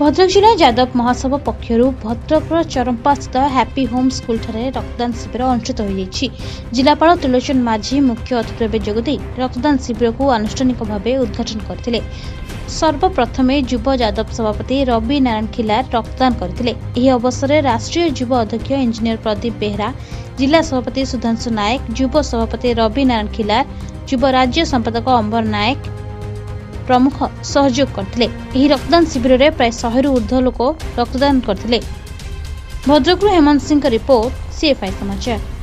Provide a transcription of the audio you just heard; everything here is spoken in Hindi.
भद्रक जिला जादव महासभा पक्षर भद्रक चरंपा स्थित हापी होम स्कूल रक्तदान शिविर अनुष्ठित हो जिलापाल तुलोचंद माझी मुख्य अतिथि भाव जोगदे रक्तदान शिविर को आनुष्ठानिक भाव उद्घाटन करते। सर्वप्रथमे युवा जादव सभापति रवि नारायण खिलार रक्तदान करते। यह अवसर में राष्ट्रीय युवा अध्यक्ष इंजीनियर प्रदीप बेहरा, जिला सभापति सुधांशु नायक, युवा सभापति रवि नारायण खिलार, युवा राज्य संपादक अमर नायक प्रमुख सहयोग करते। रक्तदान शिविर में प्राय 100 ऊर्ध्व लोक रक्तदान करते। भद्रक हेमंत सिंह का रिपोर्ट CFI समाचार।